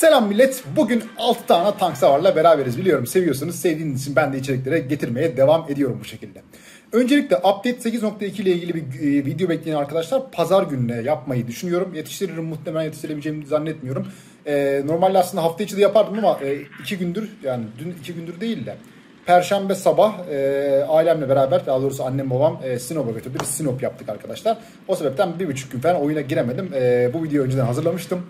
Selam millet. Bugün 6 tane tank savarla beraberiz. Biliyorum seviyorsunuz. Sevdiğiniz için ben de içeriklere getirmeye devam ediyorum bu şekilde. Öncelikle update 8.2 ile ilgili bir video bekleyen arkadaşlar pazar gününe yapmayı düşünüyorum. Yetiştiririm, muhtemelen yetiştirebileceğimi zannetmiyorum. Normalde aslında hafta içi de yapardım ama 2 gündür, yani dün 2 gündür değil de Perşembe sabah ailemle beraber, daha doğrusu annem babam Sinop'a götürdü. Biz Sinop yaptık arkadaşlar. O sebepten 1,5 gün falan oyuna giremedim. Bu videoyu önceden hazırlamıştım.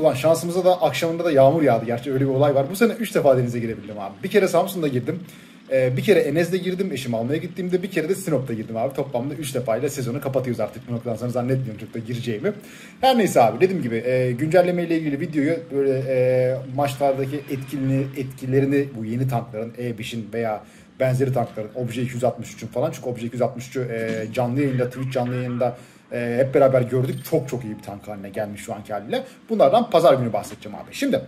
Ulan şansımıza da akşamında da yağmur yağdı. Gerçi öyle bir olay var. Bu sene 3 defa denize girebildim abi. Bir kere Samsun'da girdim. Bir kere Enes'de girdim, eşim almaya gittiğimde. Bir kere de Sinop'ta girdim abi. Toplamda 3 defayla sezonu kapatıyoruz artık. Bu noktadan sonra zannetmiyorum çok da gireceğimi. Her neyse abi, dediğim gibi güncelleme ile ilgili videoyu böyle maçlardaki etkilerini bu yeni tankların, E-Biş'in veya benzeri tankların, Object 263'ün falan. Çünkü Object 263'ü canlı yayında, Twitch canlı yayında hep beraber gördük. Çok çok iyi bir tank haline gelmiş şu anki haliyle. Bunlardan pazar günü bahsedeceğim abi. Şimdi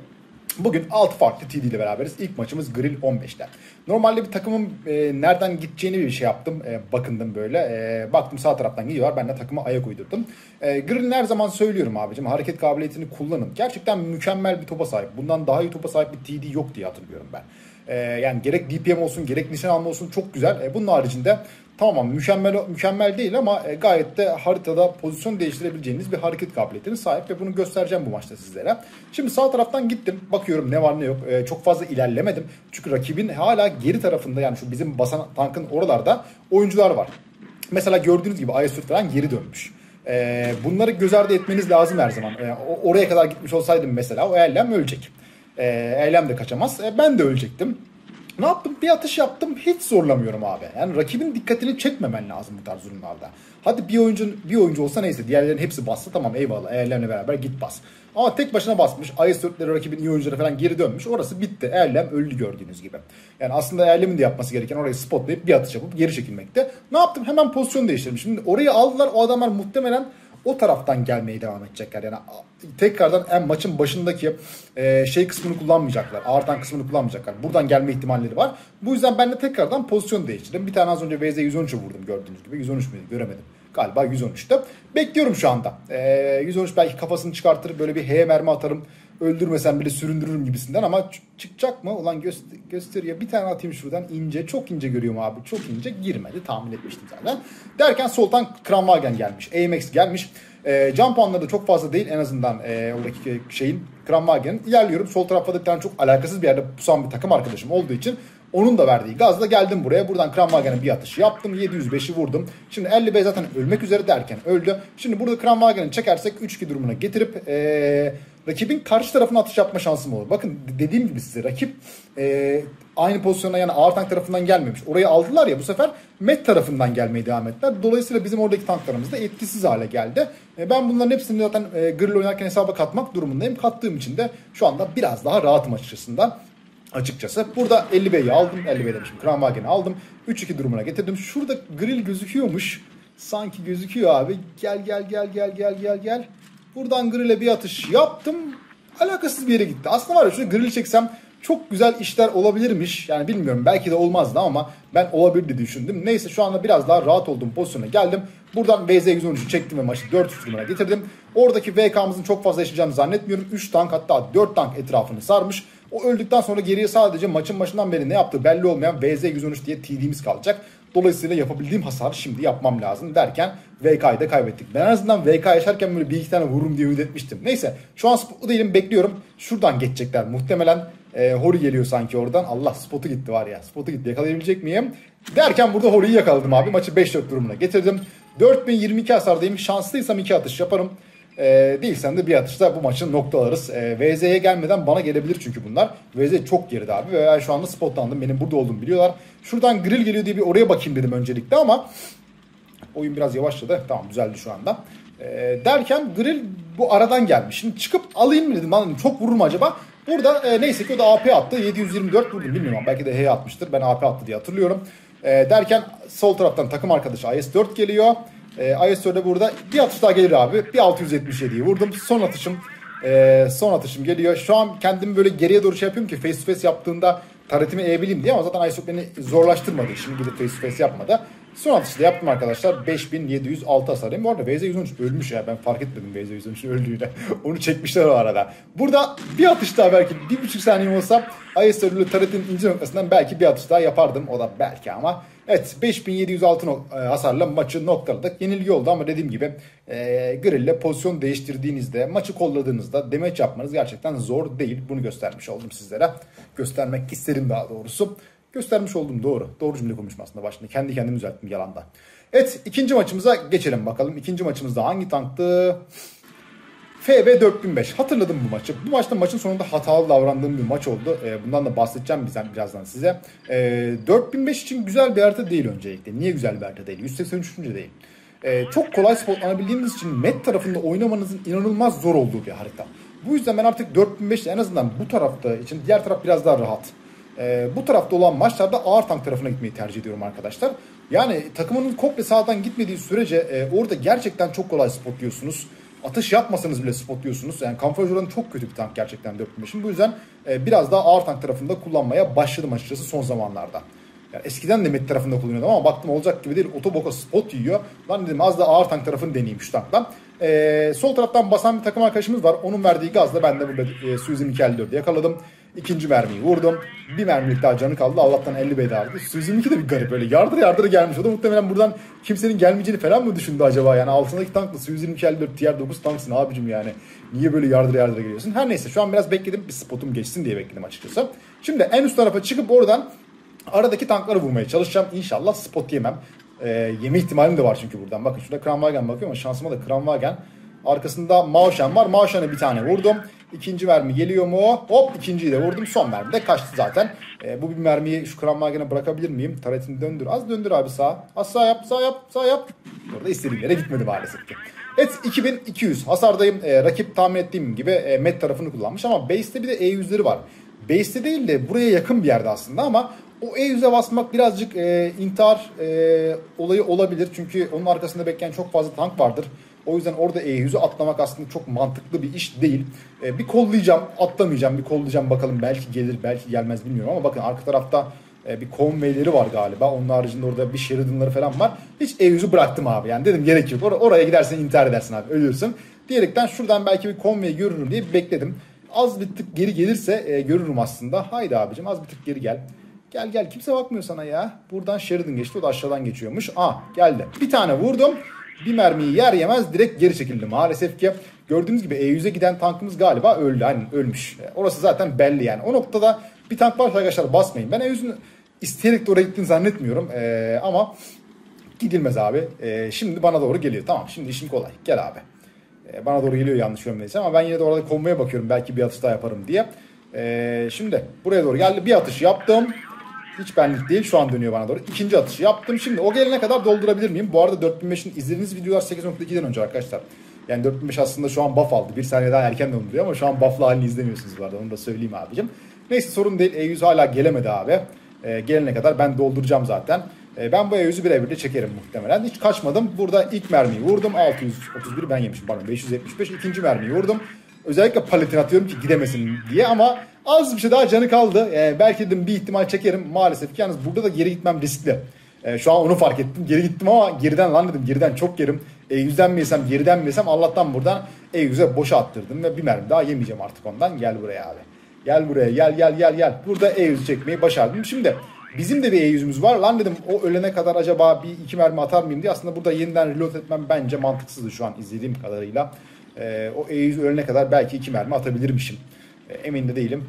bugün 6 farklı TD ile beraberiz. İlk maçımız Grille 15'ler. Normalde bir takımın nereden gideceğini bir şey yaptım. Bakındım böyle. Baktım sağ taraftan gidiyorlar. Ben de takıma ayak uydurdum. Grille'in her zaman söylüyorum abicim. Hareket kabiliyetini kullanın. Gerçekten mükemmel bir topa sahip. Bundan daha iyi topa sahip bir TD yok diye hatırlıyorum ben. Yani gerek DPM olsun, gerek nişan alma olsun çok güzel. Bunun haricinde tamam mükemmel değil ama gayet de haritada pozisyon değiştirebileceğiniz bir hareket kabiliyetine sahip ve bunu göstereceğim bu maçta sizlere. Şimdi sağ taraftan gittim, bakıyorum ne var ne yok. Çok fazla ilerlemedim çünkü rakibin hala geri tarafında, yani şu bizim basan tankın oralarda oyuncular var. Mesela gördüğünüz gibi Ay-Sur falan geri dönmüş. Bunları göz ardı etmeniz lazım her zaman. Oraya kadar gitmiş olsaydım mesela o Erlem ölecek. Erlem de kaçamaz. Ben de ölecektim. Ne yaptım? Bir atış yaptım. Hiç zorlamıyorum abi. Yani rakibin dikkatini çekmemen lazım bu tarz durumlarda. Hadi bir oyuncu olsa neyse. Diğerlerin hepsi bassa tamam, eyvallah. Erlem'le beraber git bas. Ama tek başına basmış. IS-4'leri, rakibin iyi oyuncuları falan geri dönmüş. Orası bitti. Erlem öldü gördüğünüz gibi. Yani aslında Erlem'in de yapması gereken orayı spotlayıp bir atış yapıp geri çekilmekte. Ne yaptım? Hemen pozisyonu değiştirdim. Şimdi orayı aldılar. O adamlar muhtemelen o taraftan gelmeye devam edecekler. Yani tekrardan maçın başındaki şey kısmını kullanmayacaklar. Ağır tank kısmını kullanmayacaklar. Buradan gelme ihtimalleri var. Bu yüzden ben de tekrardan pozisyon değiştirdim. Bir tane az önce WZ-113'ü vurdum gördüğünüz gibi. 113 müydü? Göremedim. Galiba 113'tü. Bekliyorum şu anda. 113 belki kafasını çıkartır. Böyle bir H mermi atarım. Öldürmesem bile süründürürüm gibisinden ama çıkacak mı? Ulan göster ya, bir tane atayım şuradan ince. Çok ince görüyorum abi. Çok ince girmedi. Tahmin etmiştim zaten. Derken Sultan Kranvagen gelmiş. AMX gelmiş. Can puanları da çok fazla değil. En azından oradaki şeyin, Kranvagen'in. İlerliyorum. Sol tarafta da bir tane çok alakasız bir yerde pusan bir takım arkadaşım olduğu için onun da verdiği gazla geldim buraya. Buradan Kranvagen'e bir atış yaptım. 705'i vurdum. Şimdi 50B zaten ölmek üzere derken öldü. Şimdi burada Kranvagen'i çekersek 3-2 durumuna getirip rakibin karşı tarafına atış yapma şansım olur. Bakın dediğim gibi size, rakip aynı pozisyona, yani ağır tank tarafından gelmemiş. Orayı aldılar ya, bu sefer met tarafından gelmeye devam ettiler. Dolayısıyla bizim oradaki tanklarımız da etkisiz hale geldi. Ben bunların hepsini zaten Grille oynarken hesaba katmak durumundayım. Kattığım için de şu anda biraz daha rahatım açıkçası. Burada 50B'yi aldım. 50B demişim. Kranwagen'i aldım. 3-2 durumuna getirdim. Şurada Grille gözüküyormuş. Sanki gözüküyor abi. Gel. Buradan Grille'e bir atış yaptım. Alakasız bir yere gitti. Aslında var ya, şurada Grille çeksem çok güzel işler olabilirmiş. Yani bilmiyorum, belki de olmazdı ama ben olabilirdi düşündüm. Neyse, şu anda biraz daha rahat olduğum pozisyona geldim. Buradan VZ-113'ü çektim ve maçı 4-3 durumuna getirdim. Oradaki VK'mızın çok fazla yaşayacağını zannetmiyorum. 3 tank, hatta 4 tank etrafını sarmış. O öldükten sonra geriye sadece maçın başından beri ne yaptığı belli olmayan WZ-113 diye TD'miz kalacak. Dolayısıyla yapabildiğim hasarı şimdi yapmam lazım derken VK'yı da kaybettik. Ben en azından VK yaşarken böyle 1-2 tane vururum diye ümit etmiştim. Neyse, şu an spotlu değilim, bekliyorum. Şuradan geçecekler muhtemelen. Hori geliyor sanki oradan. Allah, spotu gitti var ya. Spotu gitti. Yakalayabilecek miyim? Derken burada Hori'yi yakaladım abi. Maçı 5-4 durumuna getirdim. 4022 hasardayım. Şanslıysam 2 atış yaparım. Değilsem de bir atışta bu maçı noktalarız. VZ'ye gelmeden bana gelebilir çünkü bunlar. VZ çok geride abi ve ben şu anda spotlandım. Benim burada olduğumu biliyorlar. Şuradan Grille geliyor diye bir oraya bakayım dedim öncelikle ama oyun biraz yavaşladı. Tamam, düzeldi şu anda. Derken Grille bu aradan gelmiş. Şimdi çıkıp alayım mı dedim. Anladım, çok vurur mu acaba? Burada neyse ki o da AP attı. 724 vurdum, bilmiyorum. Belki de H atmıştır. Ben AP attı diye hatırlıyorum. Derken sol taraftan takım arkadaşı IS-4 geliyor. IS-4'e burada bir atış daha gelir abi. Bir 677'yi vurdum. Son atışım geliyor. Şu an kendimi böyle geriye doğru şey yapıyorum ki face to face yaptığında taretimi eğebileyim diye, ama zaten IS-4 beni zorlaştırmadı. Şimdi gidip face to face yapmadı. Son atışı da yaptım arkadaşlar. 5706 hasarıyım. Bu arada WZ-113 ölmüş ya. Ben fark etmedim WZ-113 öldüğünü. Onu çekmişler o arada. Burada bir atış daha belki 1,5 saniyem olsa IS-4'lü turret'in ince noktasından belki bir atış daha yapardım. O da belki ama. Evet, 5706 hasarla maçı noktaladık. Yenilgi oldu ama dediğim gibi grille pozisyon değiştirdiğinizde, maçı kolladığınızda damage yapmanız gerçekten zor değil. Bunu göstermiş oldum sizlere. Göstermek isterim daha doğrusu. Göstermiş oldum, doğru. Doğru cümle konuşma aslında başında. Kendi kendimi düzelttim yalandan. Evet, ikinci maçımıza geçelim bakalım. İkinci maçımızda hangi tanktı? FB4005. Hatırladım bu maçı. Bu maçta maçın sonunda hatalı davrandığım bir maç oldu. Bundan da bahsedeceğim birazdan size. 4005 için güzel bir harita değil öncelikle. Niye güzel bir harita değil? 183. değil. Çok kolay spotlanabildiğiniz için map tarafında oynamanızın inanılmaz zor olduğu bir harita. Bu yüzden ben artık 4005 en azından bu tarafta için, diğer taraf biraz daha rahat. Bu tarafta olan maçlarda ağır tank tarafına gitmeyi tercih ediyorum arkadaşlar. Yani takımının komple sağdan gitmediği sürece orada gerçekten çok kolay spotluyorsunuz. Atış yapmasanız bile spotluyorsunuz. Yani kamuflaj oranı çok kötü bir tank gerçekten 4005'in. Bu yüzden biraz daha ağır tank tarafında kullanmaya başladım açıkçası son zamanlarda. Yani eskiden de med tarafında kullanıyordum ama baktım olacak gibi değil. Otoboka spot yiyor. Lan dedim az da ağır tank tarafını deneyeyim şu tanktan. Sol taraftan basan bir takım arkadaşımız var. Onun verdiği gazla ben de burada Suiz 22'yi yakaladım. İkinci mermiyi vurdum. Bir mermilik daha canı kaldı. Allah'tan 50 bedardı. Suiz 22 de bir garip böyle. Yardıra yardıra gelmiş. O da muhtemelen buradan kimsenin gelmeyeceğini falan mı düşündü acaba? Yani altındaki tankla Suiz 22'li tier 9 tanksın abicim yani. Niye böyle yardıra yardıra geliyorsun? Her neyse şu an biraz bekledim. Bir spotum geçsin diye bekledim açıkçası. Şimdi en üst tarafa çıkıp oradan aradaki tankları vurmaya çalışacağım. İnşallah spot yemem. Yeme ihtimalim de var çünkü buradan. Bakın şurada Kranvagen bakıyor ama şansıma da Kranvagen. Arkasında Mao Shan var. Mao Shan'a bir tane vurdum. İkinci mermi geliyor mu? Hop, ikinciyi de vurdum. Son mermi de kaçtı zaten. Bu bir mermiyi şu Kranvagen'e bırakabilir miyim? Taretini döndür. Az döndür abi sağa. Az sağ yap, sağ yap, sağ yap. Burada istediğim yere gitmedi maalesef ki. Evet, 2200 hasardayım. Rakip tahmin ettiğim gibi med tarafını kullanmış ama base'te bir de E100'leri var. Base'te değil de buraya yakın bir yerde aslında ama o E100'e basmak birazcık intihar olayı olabilir. Çünkü onun arkasında bekleyen çok fazla tank vardır. O yüzden orada E100'ü atlamak aslında çok mantıklı bir iş değil. Bir kollayacağım, atlamayacağım. Bir kollayacağım bakalım, belki gelir, belki gelmez bilmiyorum. Ama bakın arka tarafta bir konveyleri var galiba. Onun haricinde orada bir Sheridan'ları falan var. Hiç E100'ü bıraktım abi. Yani dedim gerek yok. Oraya gidersen intihar edersin abi, ölürsün. Diyerekten şuradan belki bir konvey görürüm diye bekledim. Az bir tık geri gelirse görürüm aslında. Haydi abicim az bir tık geri gel. Gel gel, kimse bakmıyor sana ya. Buradan Sheridan geçti, o da aşağıdan geçiyormuş. Aa, geldi. Bir tane vurdum. Bir mermiyi yer yemez direkt geri çekildi maalesef ki. Gördüğünüz gibi E100'e giden tankımız galiba öldü. Hani ölmüş. Orası zaten belli yani. O noktada bir tank varsa arkadaşlar basmayın. Ben E100'ün isteyerek de oraya gittiğini zannetmiyorum. Ama gidilmez abi. Şimdi bana doğru geliyor. Tamam, şimdi işim kolay. Gel abi. Bana doğru geliyor yanlış yönümdeyse ama ben yine de orada konvoya bakıyorum. Belki bir atış daha yaparım diye. Şimdi buraya doğru geldi. Bir atış yaptım. Hiç benlik değil. Şu an dönüyor bana doğru. İkinci atışı yaptım. Şimdi o gelene kadar doldurabilir miyim? Bu arada 4005'in izlediğiniz videolar 8.2'den önce arkadaşlar. Yani 4005 aslında şu an buff aldı. Bir saniye daha erken dolduruyor ama şu an buff'lı halini izlemiyorsunuz bu arada. Onu da söyleyeyim abicim. Neyse, sorun değil. E100 hala gelemedi abi. Gelene kadar ben dolduracağım zaten. Ben bu E100'ü birebir de çekerim muhtemelen. Hiç kaçmadım. Burada ilk mermiyi vurdum. 631 ben yemişim. Pardon, 575. İkinci mermiyi vurdum. Özellikle paletini atıyorum ki gidemesin diye ama az bir şey daha canı kaldı. Belki dedim bir ihtimal çekerim. Maalesef ki yalnız burada da geri gitmem riskli. Şu an onu fark ettim. Geri gittim ama geriden lan dedim. Geriden çok yerim. E100'den mi yesem, geriden mi yesem? Allah'tan buradan E100'e boşa attırdım ve bir mermi daha yemeyeceğim artık ondan. Gel buraya abi. Gel buraya. Gel gel gel gel. Burada E100'ü çekmeyi başardım. Şimdi bizim de bir E100'ümüz var. Lan dedim o ölene kadar acaba bir iki mermi atar mıyım diye. Aslında burada yeniden reload etmem bence mantıksızdı şu an izlediğim kadarıyla. O E100 ölene kadar belki iki mermi atabilirmişim. Emin de değilim.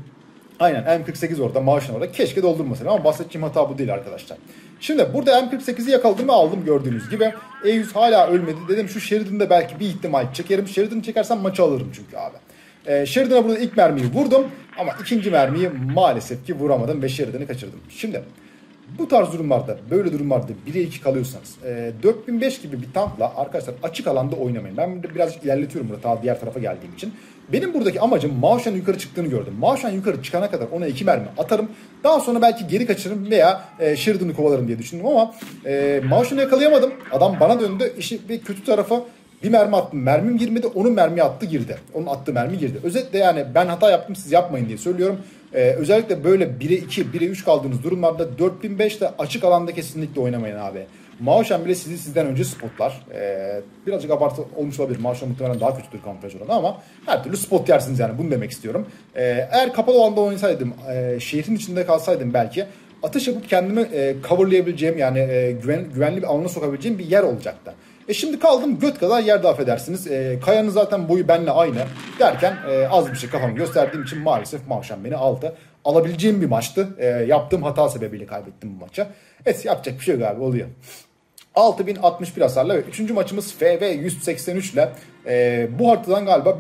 Aynen M48 orada, maaşın orada. Keşke doldurmasın ama bahsettiğim hata bu değil arkadaşlar. Şimdi burada M48'i yakaladım ve aldım gördüğünüz gibi. E100 hala ölmedi. Dedim şu Sheridan'da belki bir ihtimal çekerim. Sheridan'ı çekersem maçı alırım çünkü abi. Sheridan'a burada ilk mermiyi vurdum. Ama ikinci mermiyi maalesef ki vuramadım ve Sheridan'ı kaçırdım. Şimdi bu tarz durumlarda, böyle durumlarda 1'e 2 kalıyorsanız 4005 gibi bir tankla arkadaşlar açık alanda oynamayın. Ben birazcık ilerletiyorum burada ta diğer tarafa geldiğim için. Benim buradaki amacım Mao Shan'ın yukarı çıktığını gördüm. Mao Shan yukarı çıkana kadar ona 2 mermi atarım. Daha sonra belki geri kaçırırım veya Sheridan'ı kovalarım diye düşündüm ama Mao Shan'ı yakalayamadım. Adam bana döndü. İşi bir kötü tarafı bir mermi attım. Mermim girmedi. Onun mermi attı girdi. Onun attığı mermi girdi. Özetle yani ben hata yaptım, siz yapmayın diye söylüyorum. Özellikle böyle 1'e 2, 1'e 3 kaldığınız durumlarda 4005'te açık alanda kesinlikle oynamayın abi. Mao Shan bile sizi sizden önce spotlar. Birazcık abartı olmuş olabilir. Mao Shan muhtemelen daha kötüdür kamuflaj oranı ama her türlü spot yersiniz yani. Bunu demek istiyorum. Eğer kapalı alanda oynasaydım, şehrin içinde kalsaydım belki atış yapıp kendimi coverlayabileceğim yani güvenli bir alana sokabileceğim bir yer olacaktı. Şimdi kaldım göt kadar yerde affedersiniz. Kayanın zaten boyu benimle aynı derken az bir şey kafamı gösterdiğim için maalesef Mao Shan beni aldı. Alabileceğim bir maçtı. Yaptığım hata sebebiyle kaybettim bu maça. Evet, yapacak bir şey yok abi, oluyor. 6061 hasarla ve 3. maçımız FV183 ile bu haritadan galiba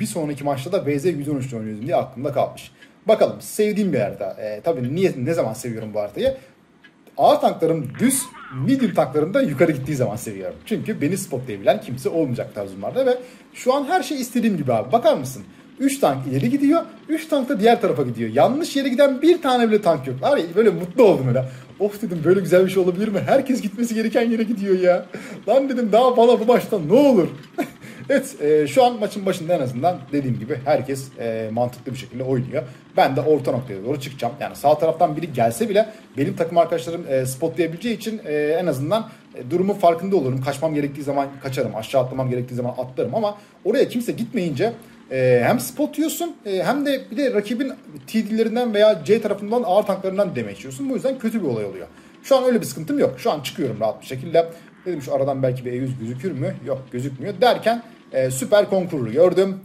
bir sonraki maçta da WZ-113 oynuyoruz diye aklımda kalmış. Bakalım, sevdiğim bir harita. Tabii ne zaman seviyorum bu haritayı? Ağır tanklarım düz, medium tanklarım da yukarı gittiği zaman seviyorum. Çünkü beni spotlayabilen kimse olmayacak tarzımlarda ve şu an her şey istediğim gibi abi. Bakar mısın? 3 tank ileri gidiyor, 3 tank da diğer tarafa gidiyor. Yanlış yere giden bir tane bile tank yok. Abi böyle mutlu oldum öyle. Of dedim, böyle güzel bir şey olabilir mi? Herkes gitmesi gereken yere gidiyor ya. Lan dedim, daha bana bu maçtan ne olur? Evet, şu an maçın başında en azından dediğim gibi herkes mantıklı bir şekilde oynuyor. Ben de orta noktaya doğru çıkacağım. Yani sağ taraftan biri gelse bile benim takım arkadaşlarım spotlayabileceği için en azından durumun farkında olurum. Kaçmam gerektiği zaman kaçarım, aşağı atlamam gerektiği zaman atlarım ama oraya kimse gitmeyince hem spot yiyorsun hem de bir de rakibin TD'lerinden veya C tarafından ağır tanklarından demek yiyorsun. Bu yüzden kötü bir olay oluyor. Şu an öyle bir sıkıntım yok. Şu an çıkıyorum rahat bir şekilde. Dedim şu aradan belki bir E100 gözükür mü? Yok, gözükmüyor derken Super Conqueror'u gördüm.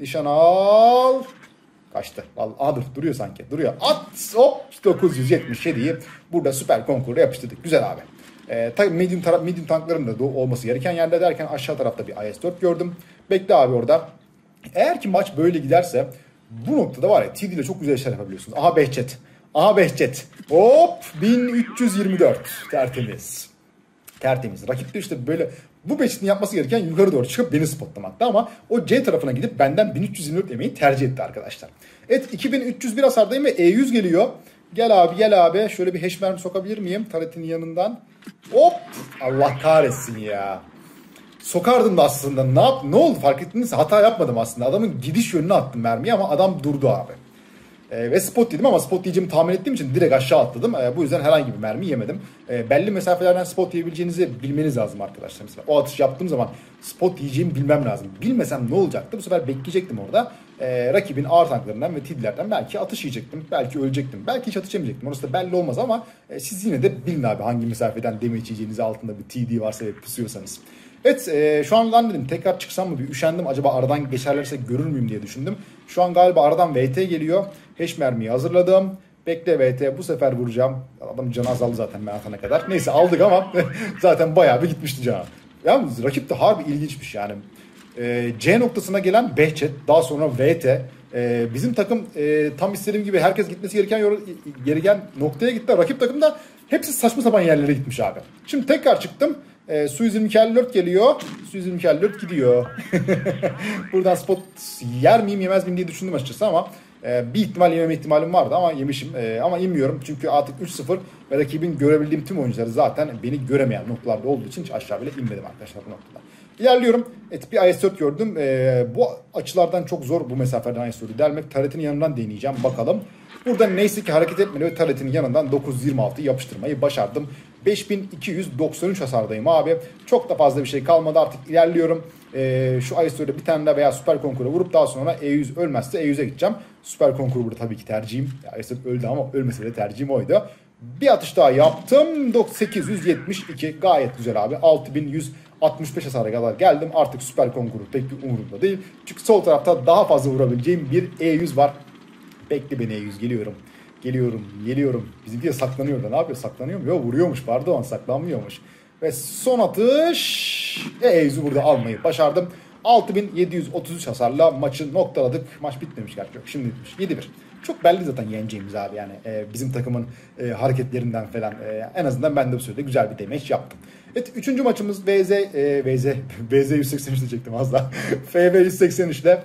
Nişan al. Kaçtı. Vallahi duruyor sanki. Duruyor. At. Hop. 977'yi burada Super Conqueror'a yapıştırdık. Güzel abi. Tabii medium tankların da olması gereken yerde derken aşağı tarafta bir IS-4 gördüm. Bekle abi orada. Eğer ki maç böyle giderse bu noktada var ya TD ile çok güzel işler yapabiliyorsunuz. Aha Behçet. Aha Behçet. Hop. 1324. Tertemiz. Tertemiz. Rakip de işte böyle bu Behçet'in yapması gereken yukarı doğru çıkıp beni spotlamaktı ama o C tarafına gidip benden 1324 yemeği tercih etti arkadaşlar. Evet, 2301 hasardayım ve E100 geliyor. Gel abi, gel abi. Şöyle bir hash mermi sokabilir miyim? Taretinin yanından. Hop! Allah kahretsin ya. Sokardım da aslında. Ne oldu? Fark ettiniz? Hata yapmadım aslında. Adamın gidiş yönüne attım mermiyi ama adam durdu abi. Ve spot yedim ama spot yiyeceğimi tahmin ettiğim için direkt aşağı atladım. Bu yüzden herhangi bir mermi yemedim. Belli mesafelerden spot yiyebileceğinizi bilmeniz lazım arkadaşlar. Mesela o atış yaptığım zaman spot yiyeceğimi bilmem lazım. Bilmesem ne olacaktı? Bu sefer bekleyecektim orada. Rakibin ağır tanklarından ve TD'lerden belki atış yiyecektim. Belki ölecektim. Belki hiç atış yemeyecektim. Orası da belli olmaz ama siz yine de bilin abi hangi mesafeden damage yiyeceğinizi, altında bir TD varsa ve pusuyorsanız. Evet, şu an lan dedim tekrar çıksam mı, bir üşendim, acaba aradan geçerlerse görür müyüm diye düşündüm. Şu an galiba aradan VT geliyor. Heş mermiyi hazırladım. Bekle VT, bu sefer vuracağım. Adam canı azaldı zaten ben atana kadar. Neyse aldık ama zaten bayağı bir gitmişti canı. Yalnız rakip de harbi ilginçmiş yani. C noktasına gelen Behçet, daha sonra VT. Bizim takım tam istediğim gibi herkes gitmesi gereken noktaya gitti. Rakip takım da hepsi saçma sapan yerlere gitmiş abi. Şimdi tekrar çıktım. Suiz 22 geliyor. Suiz 22 gidiyor. Buradan spot yer miyim yemez miyim diye düşündüm açıkçası ama bir ihtimal yememe ihtimalim vardı ama yemişim. Ama yemiyorum çünkü artık 3-0 ve rakibin görebildiğim tüm oyuncuları zaten beni göremeyen noktalarda olduğu için hiç aşağı bile inmedim arkadaşlar bu noktada. İlerliyorum. Evet, bir IS-4 gördüm. Bu açılardan çok zor bu mesafeden IS-4'ü delmek. Taretinin yanından deneyeceğim bakalım. Burada neyse ki hareket etmedi ve taretinin yanından 926'yı yapıştırmayı başardım. 5293 hasardayım abi. Çok da fazla bir şey kalmadı artık, ilerliyorum. Şu IS-4'e bir tane daha veya Super Conqueror'a vurup daha sonra E100 ölmezse E100'e gideceğim. Super Conqueror burada tabii ki tercihim. IS-4 öldü ama ölmese de tercihim oydu. Bir atış daha yaptım. 872 gayet güzel abi. 6165 hasara kadar geldim. Artık Super Conqueror pek bir umurumda değil. Çünkü sol tarafta daha fazla vurabileceğim bir E100 var. Bekle beni E100, geliyorum. Geliyorum. Bizimki de saklanıyor da, ne yapıyor? Saklanıyor mu? Yok, vuruyormuş, pardon, saklanmıyormuş. Ve son atış. E100'ü burada almayı başardım. 6733 hasarla maçı noktaladık. Maç bitmemiş gerçi, yok. Şimdi bitmiş. 7-1. Çok belli zaten yeneceğimiz abi yani. Bizim takımın hareketlerinden falan. En azından ben de bu sürede güzel bir damage yaptım. Evet, 3. maçımız WZ 183 diyecektim az daha. FB 183'de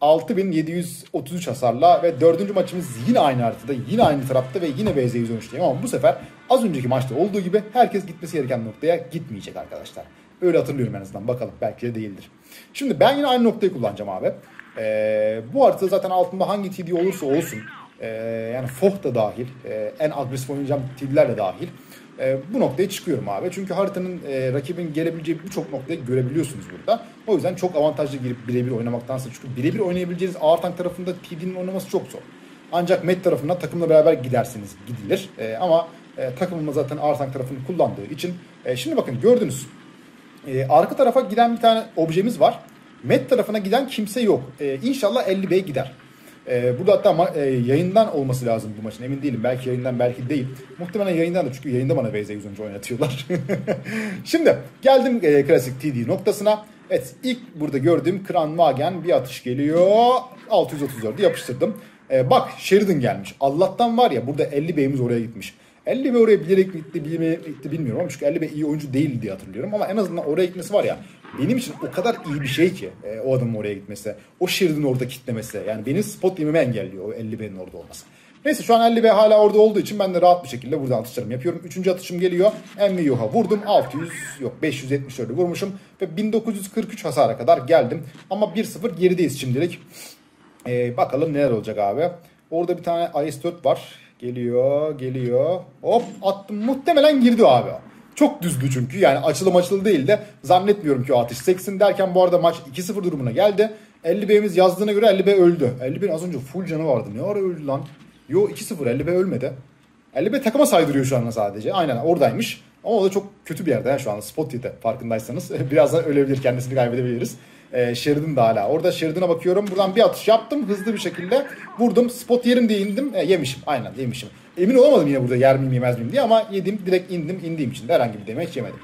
6733 hasarla ve 4. maçımız yine aynı haritada, yine aynı tarafta ve yine WZ-113'teyim ama bu sefer az önceki maçta olduğu gibi herkes gitmesi gereken noktaya gitmeyecek arkadaşlar. Öyle hatırlıyorum en azından, bakalım belki de değildir. Şimdi ben yine aynı noktayı kullanacağım abi. Bu haritada zaten altında hangi TD olursa olsun yani Foch da dahil, en agresif oynayacağım TD'ler de dahil. bu noktaya çıkıyorum abi. Çünkü haritanın rakibin gelebileceği birçok noktayı görebiliyorsunuz burada. O yüzden çok avantajlı girip birebir oynamaktansa, çünkü birebir oynayabileceğiniz ağır tank tarafında PD'nin oynaması çok zor. Ancak med tarafına takımla beraber gidersiniz, gidilir. Ama takımımız zaten ağır tank tarafını kullandığı için. Şimdi bakın gördünüz. Arka tarafa giden bir tane objemiz var. Med tarafına giden kimse yok. İnşallah 50B'ye gider. Burada hatta yayından olması lazım bu maçın. Emin değilim. Belki yayından, belki değil. Muhtemelen yayından da, çünkü yayında bana WZ-113 oynatıyorlar. Şimdi geldim klasik TD noktasına. Evet, ilk burada gördüğüm Kranvagen bir atış geliyor. 634'ü yapıştırdım. Bak Sheridan gelmiş. Allah'tan var ya, burada 50B'miz oraya gitmiş. 50B oraya bilerek gitti bilmiyorum ama, çünkü 50B iyi oyuncu değil diye hatırlıyorum. Ama en azından oraya gitmesi var ya, benim için o kadar iyi bir şey ki o adamın oraya gitmesi. O Sheridan'ın orada kitlemesi. Yani benim spot yememi engelliyor o 50B'nin orada olması. Neyse şu an 50B hala orada olduğu için ben de rahat bir şekilde buradan atışlarımı yapıyorum. Üçüncü atışım geliyor. MVO'ha vurdum. 574'ü vurmuşum. Ve 1943 hasara kadar geldim. Ama 1-0 gerideyiz şimdilik. Bakalım neler olacak abi. Orada bir tane IS-4 var. Geliyor. Hop attım. Muhtemelen girdi abi. Çok düzgü çünkü. Yani açılı değil de zannetmiyorum ki o atış seksin derken bu arada maç 2-0 durumuna geldi. 50B'miz yazdığına göre 50B öldü. 50B'nin az önce full canı vardı. Ne ara öldü lan? Yo 2-0 50B ölmedi. 50B takıma saydırıyor şu anda sadece. Aynen oradaymış. Ama o da çok kötü bir yerde şu anda. Spotlight farkındaysanız. Birazdan ölebilir, kendisini kaybedebiliriz. Sheridan da hala. Orada Sheridan'a bakıyorum. Buradan bir atış yaptım. Hızlı bir şekilde vurdum. Spot yerim diye indim. Yemişim. Aynen yemişim. Emin olamadım yine burada yer miyim yemez miyim diye ama yedim. Direkt indim. İndiğim için de herhangi bir demeç yemedim.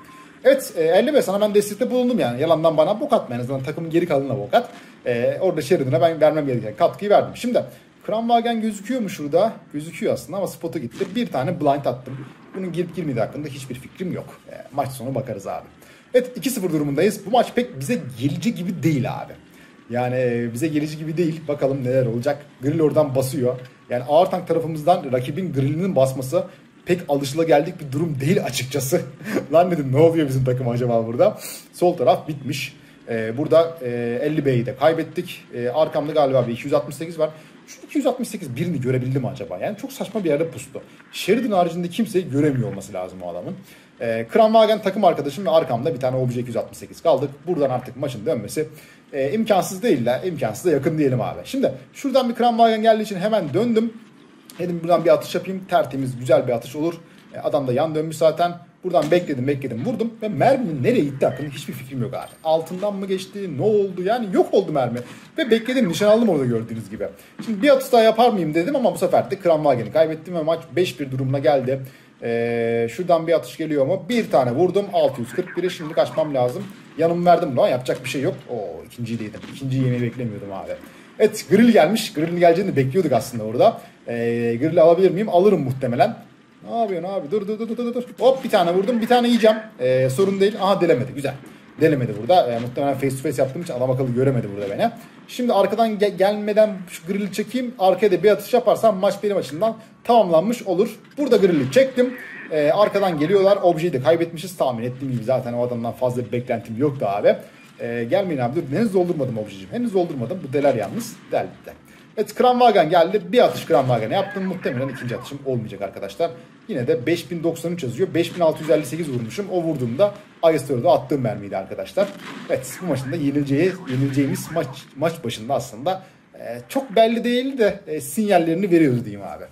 Evet 50B sana ben destekte bulundum yani. Yalandan bana bok atma. En azından takımın geri kalanına bok at. Orada Sheridan'a ben vermem gereken katkıyı verdim. Şimdi Kranvagen gözüküyor mu şurada? Gözüküyor aslında ama spota gitti. Bir tane blind attım. Bunun girip girmediği hakkında hiçbir fikrim yok. Maç sonu bakarız abi. Evet 2-0 durumundayız. Bu maç pek bize gelici gibi değil abi. Yani bize gelici gibi değil. Bakalım neler olacak. Grille oradan basıyor. Yani ağır tank tarafımızdan rakibin Grille'nin basması pek alışılageldik bir durum değil açıkçası. Lan dedim ne oluyor bizim takım acaba burada? Sol taraf bitmiş. Burada 50B'yi de kaybettik. Arkamda galiba bir 268 var. Şu 268 birini görebildi mi acaba? Yani çok saçma bir yerde pustu. Sheridan haricinde kimseyi göremiyor olması lazım o adamın. Kranvagen takım arkadaşım ve arkamda bir tane OBJ 268 kaldık. Buradan artık maçın dönmesi imkansız değil de imkansıza yakın diyelim abi. Şimdi şuradan bir Kranvagen geldiği için hemen döndüm. Dedim buradan bir atış yapayım. Tertemiz güzel bir atış olur. Adam da yan dönmüş zaten. Buradan bekledim vurdum ve merminin nereye gitti hakkında hiçbir fikrim yok abi. Altından mı geçti, ne oldu, yani yok oldu mermi. Ve bekledim, nişan aldım orada gördüğünüz gibi. Şimdi bir atış daha yapar mıyım dedim ama bu sefer de Kranvagen'i kaybettim ve maç 5-1 durumuna geldi. Şuradan bir atış geliyor mu? Bir tane vurdum 641'e, şimdi kaçmam lazım. Yanımı verdim lan, yapacak bir şey yok. Oo ikinciyi de yedim. İkinciyi yemeyi beklemiyordum abi. Evet Grille gelmiş. Grille'in geleceğini bekliyorduk aslında orada. Grille alabilir miyim? Alırım muhtemelen. Ne yapıyorsun abi? Dur. Hop bir tane vurdum. Bir tane yiyeceğim. Sorun değil. Aha delemedi. Güzel. Delemedi burada. Muhtemelen face to face yaptığım için adam akıllı göremedi burada beni. Şimdi arkadan gelmeden şu Grille'i çekeyim. Arkaya da bir atış yaparsam maç benim açımdan tamamlanmış olur. Burada Grille'i çektim. Arkadan geliyorlar. Objeyi de kaybetmişiz. Tahmin ettiğim gibi zaten o adamdan fazla bir beklentim yoktu abi. Gelmeyin abi. Dur. Henüz doldurmadım objeciğim. Henüz doldurmadım. Bu deler yalnız. Deldi. Evet Kranvagen geldi. Bir atış Kranvagen'e yaptım. Muhtemelen ikinci atışım olmayacak arkadaşlar. Yine de 5093 yazıyor. 5658 vurmuşum. O vurduğumda IS-4'e attığım mermiydi arkadaşlar. Evet bu maçın da yenileceğimiz maç başında aslında çok belli değil de sinyallerini veriyoruz diyeyim abi.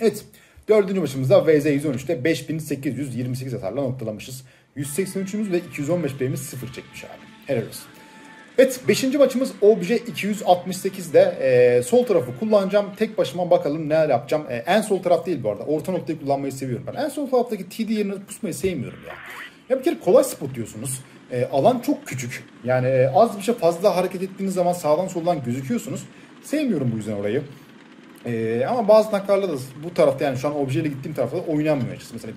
Evet dördüncü maçımızda WZ-113'te 5828 atarla noktalamışız. 183'ümüz ve 215B'miz 0 çekmiş abi. Helal olsun. Evet 5. maçımız Object 268'de sol tarafı kullanacağım. Tek başıma bakalım neler yapacağım. En sol taraf değil bu arada. Orta noktayı kullanmayı seviyorum ben. En sol taraftaki TD yerine pusmayı sevmiyorum ya. Ya bir kere kolay spot diyorsunuz. Alan çok küçük. Yani az bir şey fazla hareket ettiğiniz zaman sağdan soldan gözüküyorsunuz. Sevmiyorum bu yüzden orayı. Ama bazı tanklarla da bu tarafta, yani şu an Object ile gittiğim tarafta da oynanmıyor açıkçası. Mesela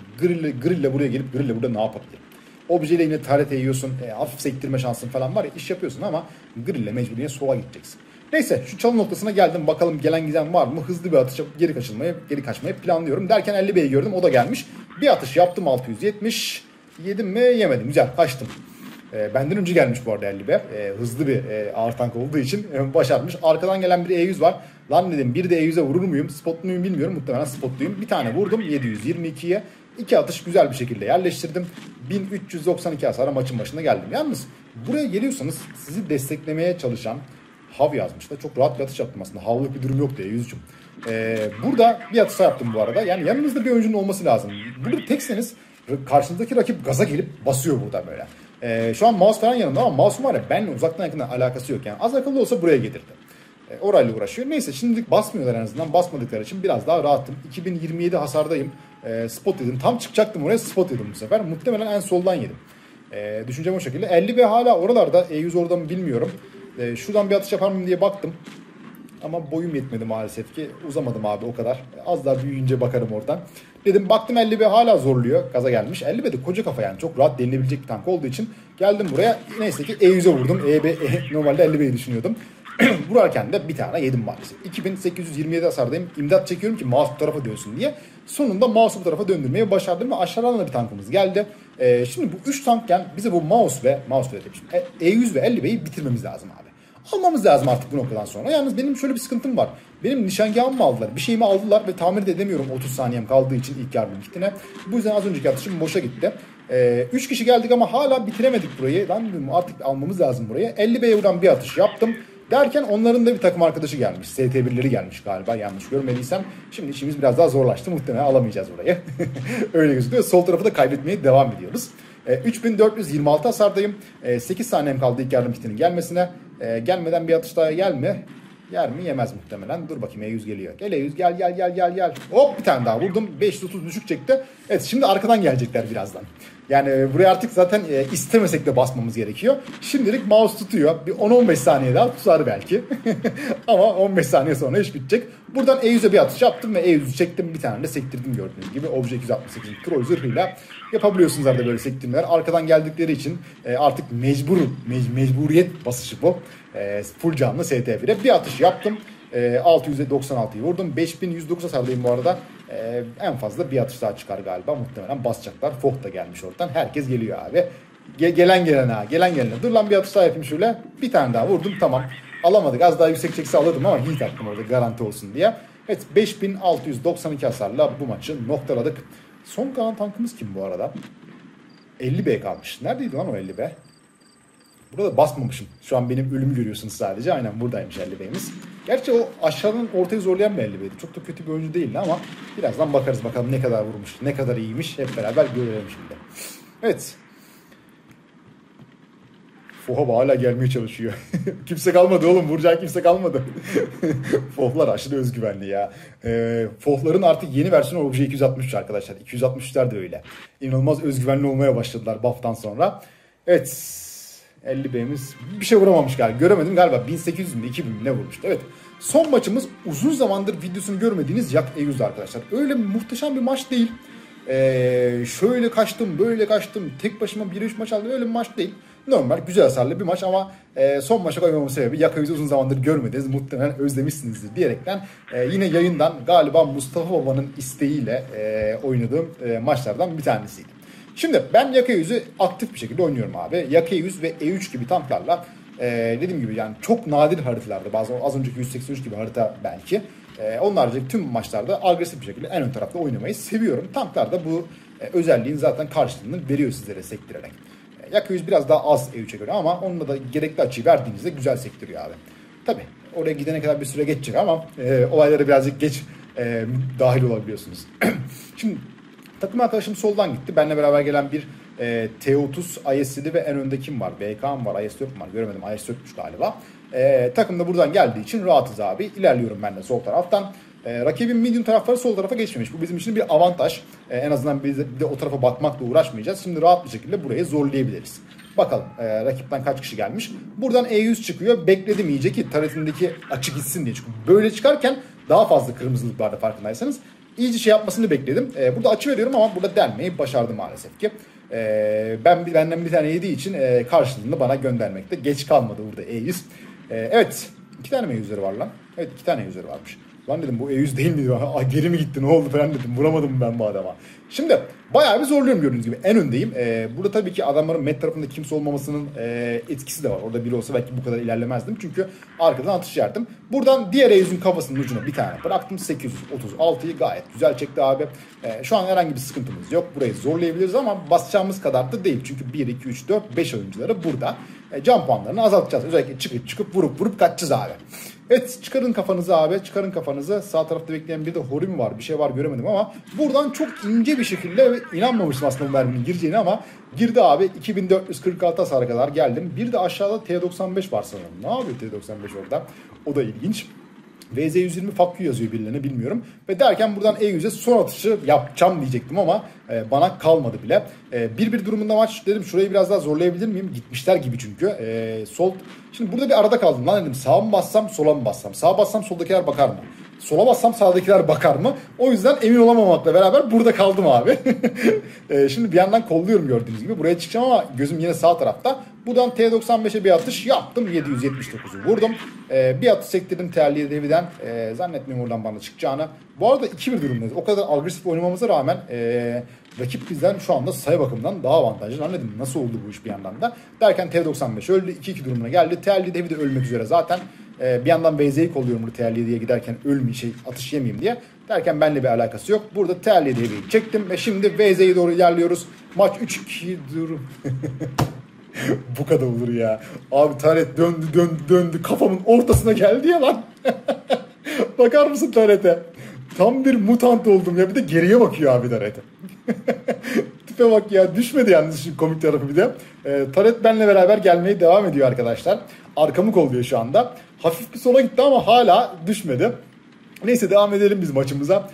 Grille buraya gelip Grille burada ne yapabilirim? Objeyle yine tarete yiyorsun, hafif sektirme şansın falan var ya, iş yapıyorsun ama Grille mecburiye sola gideceksin. Neyse şu çalım noktasına geldim, bakalım gelen giden var mı? Hızlı bir atış geri kaçmayı planlıyorum derken 50B'yi gördüm, o da gelmiş. Bir atış yaptım 670, yedim mi yemedim, güzel kaçtım. Benden önce gelmiş bu arada 50B, hızlı bir ağır tank olduğu için başarmış. Arkadan gelen bir E100 var, lan dedim bir de E100'e vurur muyum, spotlu muyum bilmiyorum, muhtemelen spotluyum. Bir tane vurdum 722'ye. İki atış güzel bir şekilde yerleştirdim. 1392 hasara maçın başına geldim. Yalnız buraya geliyorsanız sizi desteklemeye çalışan Hav yazmış da çok rahat bir atış yaptım aslında. Havlık bir durum yok diye yüzücüm. Burada bir atış yaptım bu arada. Yani yanınızda bir oyuncunun olması lazım. Burada tekseniz karşınızdaki rakip gaza gelip basıyor burada böyle. Şu an mouse falan yanımda ama mouse'um var ya, benimle uzaktan yakından alakası yok. Yani az akıllı olsa buraya gelirdi. Orayla uğraşıyor. Neyse şimdilik basmıyorlar en azından. Basmadıkları için biraz daha rahatım. 2027 hasardayım. Spot yedim. Tam çıkacaktım oraya, spot yedim bu sefer. Muhtemelen en soldan yedim. Düşüncem o şekilde. 50 ve hala oralarda. E100 orada mı bilmiyorum. Şuradan bir atış yapar mıyım diye baktım. Ama boyum yetmedi maalesef ki. Uzamadım abi o kadar. Az daha büyüyünce bakarım oradan. Dedim baktım 50B hala zorluyor. Gaza gelmiş. 50B de koca kafa yani. Çok rahat denilebilecek bir tank olduğu için. Geldim buraya. Neyse ki E100'e vurdum. Normalde 50B'yi düşünüyordum. Vurarken de bir tane yedim maalesef. 2827 hasardayım. İmdat çekiyorum ki mouse bu tarafa dönsün diye. Sonunda mouse bu tarafa döndürmeyi başardım ve aşağıdan da bir tankımız geldi. Şimdi bu 3 tankken bize bu mouse ve E100 ve 50B'yi bitirmemiz lazım abi. Almamız lazım artık bu noktadan sonra. Yalnız benim şöyle bir sıkıntım var. Benim nişangahımı aldılar. Bir şeyimi aldılar ve tamir de edemiyorum 30 saniyem kaldığı için ilk yardım kitine. Bu yüzden az önceki atışım boşa gitti. 3 kişi geldik ama hala bitiremedik burayı. Lan dedim artık almamız lazım burayı. 50B'ye buradan bir atış yaptım. Derken onların da bir takım arkadaşı gelmiş. ST1'leri gelmiş galiba, yanlış görmediysem. Şimdi işimiz biraz daha zorlaştı. Muhtemelen alamayacağız orayı. Öyle gözüküyor. Sol tarafı da kaybetmeye devam ediyoruz. 3426 hasardayım. 8 saniyem kaldı ilk yardım kitinin gelmesine. Gelmeden bir atış daha gelme. Yer mi? Yemez muhtemelen. Dur bakayım E100 geliyor. Gel E100 gel. Hop bir tane daha vurdum. 530 düşük çekti. Evet şimdi arkadan gelecekler birazdan. Yani buraya artık zaten istemesek de basmamız gerekiyor. Şimdilik mouse tutuyor. Bir 10-15 saniye daha tutar belki. Ama 15 saniye sonra iş bitecek. Buradan E100'e bir atış yaptım ve E100'ü çektim. Bir tane de sektirdim gördüğünüz gibi. Object 268 Pro zırhıyla yapabiliyorsunuz arada böyle sektirmeler. Arkadan geldikleri için artık mecburiyet basışı bu. Full canlı ST1'e bir atış yaptım. 696'yı vurdum. 5109'a sardayım bu arada. En fazla bir atış daha çıkar galiba. Muhtemelen basacaklar. Foch da gelmiş oradan. Herkes geliyor abi. Gelen gelene. Dur lan bir atış daha yapayım şöyle. Bir tane daha vurdum. Tamam. Alamadık. Az daha yüksek çekse alırdım ama hit attım orada garanti olsun diye. Evet 5692 hasarla bu maçı noktaladık. Son kalan tankımız kim bu arada? 50B kalmış. Neredeydi lan o 50B? Burada basmamışım. Şu an benim ölümü görüyorsunuz sadece. Aynen buradaymış 50B'miz. Gerçi o aşağıdan ortayı zorlayan bir 50B'ydi. Çok da kötü bir oyuncu değildi ama birazdan bakarız bakalım ne kadar vurmuş, ne kadar iyiymiş. Hep beraber görelim şimdi. Evet. Foch hala gelmeye çalışıyor. Kimse kalmadı oğlum. Vuracak kimse kalmadı. Foch'lar aşırı özgüvenli ya. Foch'ların artık yeni versiyonu Object 263 arkadaşlar. 263'ler de öyle. İnanılmaz özgüvenli olmaya başladılar buff'tan sonra. Evet. 50B'miz bir şey vuramamış galiba. Göremedim galiba. 1800 mi 2000 mi ne vurmuştu. Evet. Son maçımız uzun zamandır videosunu görmediğiniz Yak E100 arkadaşlar. Öyle muhteşem bir maç değil. Şöyle kaçtım böyle kaçtım. Tek başıma 1-3 maç aldım. Öyle bir maç değil. Normal güzel hasarlı bir maç ama son maça koymamın sebebi Yak E100'ü uzun zamandır görmediniz. Muhtemelen özlemişsinizdir diyerekten yine yayından galiba Mustafa Baba'nın isteğiyle oynadığım maçlardan bir tanesiydi. Şimdi ben Yak E100'ü aktif bir şekilde oynuyorum abi. Yak E100 ve E3 gibi tanklarla dediğim gibi yani çok nadir haritalarda, bazen az önceki 183 gibi harita belki. Onlarca tüm maçlarda agresif bir şekilde en ön tarafta oynamayı seviyorum. Tanklar da bu özelliğin zaten karşılığını veriyor sizlere sektirerek. Yak E100 biraz daha az E3'e göre ama onunla da gerekli açıyı verdiğinizde güzel sektiriyor abi. Tabi oraya gidene kadar bir süre geçecek ama olaylara birazcık geç dahil olabiliyorsunuz. Şimdi takım arkadaşım soldan gitti. Benle beraber gelen bir T30 IS-7 ve en önde kim var? BK'm var, IS-4 var. Göremedim. IS-4'müş galiba. Takım da buradan geldiği için rahatız abi. İlerliyorum ben de sol taraftan. Rakibin medium tarafları sol tarafa geçmemiş. Bu bizim için bir avantaj. En azından biz de o tarafa bakmakla uğraşmayacağız. Şimdi rahat bir şekilde burayı zorlayabiliriz. Bakalım rakipten kaç kişi gelmiş. Buradan E100 çıkıyor. Bekledim iyice ki taretindeki açı gitsin diye. Çünkü böyle çıkarken daha fazla kırmızılıklarda farkındaysanız. İyice şey yapmasını bekledim. Burada açı veriyorum ama burada delmeyi başardım maalesef ki. Benden bir tane yediği için karşılığında bana göndermekte geç kalmadı burada E100. Evet. 2 tane mi E100'leri var lan? Evet 2 tane E100'leri varmış. Lan dedim bu E100 değil miydi? Geri mi gitti ne oldu falan dedim. Vuramadım ben bu adama. Şimdi bayağı bir zorluyorum gördüğünüz gibi. En öndeyim. Burada tabii ki adamların met tarafında kimse olmamasının etkisi de var. Orada biri olsa belki bu kadar ilerlemezdim. Çünkü arkadan atış yerdim. Buradan diğer E100'ün kafasının ucuna bir tane bıraktım. 836'yı gayet güzel çekti abi. Şu an herhangi bir sıkıntımız yok. Burayı zorlayabiliriz ama basacağımız kadar da değil. Çünkü 1, 2, 3, 4, 5 oyuncuları burada. Can puanlarını azaltacağız. Özellikle çıkıp vurup kaçacağız abi. Evet, çıkarın kafanızı abi, çıkarın kafanızı. Sağ tarafta bekleyen bir de hori mi var, bir şey var göremedim ama buradan çok ince bir şekilde, inanmamıştım aslında bu merminin gireceğini ama girdi abi. 2446 hasara kadar geldim. Bir de aşağıda T95 var sanırım. Ne yapıyor T95 orada? O da ilginç. WZ-120 FAQ yazıyor birilerine, bilmiyorum. Ve derken buradan E100'e son atışı yapacağım diyecektim ama bana kalmadı bile. 1-1 durumunda maç, dedim şurayı biraz daha zorlayabilir miyim? Gitmişler gibi çünkü. Sol. Şimdi burada bir arada kaldım. Lan dedim, sağa mı bassam sola mı bassam? Sağa bassam soldakiler bakar mı? Sola bassam sağdakiler bakar mı? O yüzden emin olamamakla beraber burada kaldım abi. Şimdi bir yandan kolluyorum gördüğünüz gibi. Buraya çıkacağım ama gözüm yine sağ tarafta. Buradan T95'e bir atış yaptım. 779'u vurdum. Bir atış sektirdim TL7'den. Zannetmiyorum oradan bana çıkacağını. Bu arada 2-1 durumdayız. O kadar agresif oynamamıza rağmen rakip bizden şu anda sayı bakımından daha avantajlı. Anladım, nasıl oldu bu iş bir yandan da. Derken T95 öldü. 2-2 durumuna geldi. TL7 de ölmek üzere zaten. Bir yandan VZ'yi kolluyorum burada TL7'ye giderken atış yemeyeyim diye. Derken benimle bir alakası yok. Burada TL7'yi çektim ve şimdi VZ'ye doğru ilerliyoruz. Maç 3-2 durum. Bu kadar olur ya. Abi taret döndü. Kafamın ortasına geldi ya lan. Bakar mısın tarete? Tam bir mutant oldum ya. Bir de geriye bakıyor abi tarete. Tipe bak ya. Düşmedi yalnız şimdi, komik tarafı bir de. Taret benimle beraber gelmeye devam ediyor arkadaşlar. Arkamı kolluyor şu anda. Hafif bir sola gitti ama hala düşmedi. Neyse, devam edelim biz maçımıza.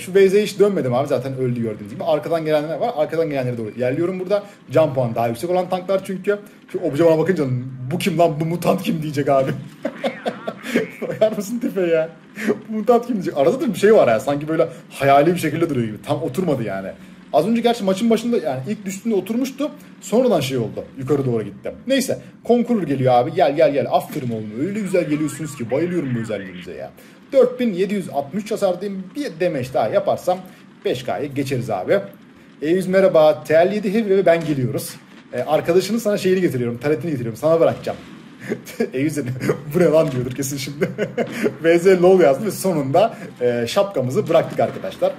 Şu Beyze'ye hiç dönmedim abi. Zaten öldü gördüğünüz gibi. Arkadan gelenler var. Arkadan gelenlere doğru ilerliyorum burada. Can puanı daha yüksek olan tanklar çünkü. Şu obje bana bakınca bu kim lan, bu mutant kim diyecek abi. Bakar mısın tipe ya? Bu mutant kim diyecek. Arada da bir şey var ya. Sanki böyle hayali bir şekilde duruyor gibi. Tam oturmadı yani. Az önce gerçi maçın başında, yani ilk düştüğünde oturmuştu. Sonradan şey oldu. Yukarı doğru gitti. Neyse. Conqueror geliyor abi. Gel. Aferin oğlum. Öyle güzel geliyorsunuz ki. Bayılıyorum bu özelliğinize ya. 4763 hasardayım. Bir demeç daha yaparsam 5K'yı geçeriz abi. E100 merhaba. TL7 Heavy ve ben geliyoruz. Arkadaşının sana şeyini getiriyorum. Taretini getiriyorum. Sana bırakacağım. E100'e buraya lan diyordur kesin şimdi. VZ LOL yazdı ve sonunda şapkamızı bıraktık arkadaşlar.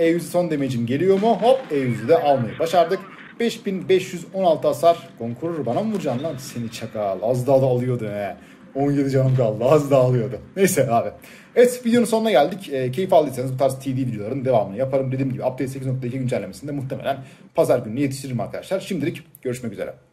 E100 son demecim geliyor mu? Hop, E100'ü de almayı başardık. 5516 hasar. Konkurur bana mı vuracaksın lan? Seni çakal. Az daha da alıyordu he. 17 canım kaldı. Az daha alıyordu. Neyse abi. Evet, videonun sonuna geldik. Keyif aldıysanız bu tarz TD videoların devamını yaparım. Dediğim gibi update 8.2 güncellemesinde muhtemelen pazar günü yetiştiririm arkadaşlar. Şimdilik görüşmek üzere.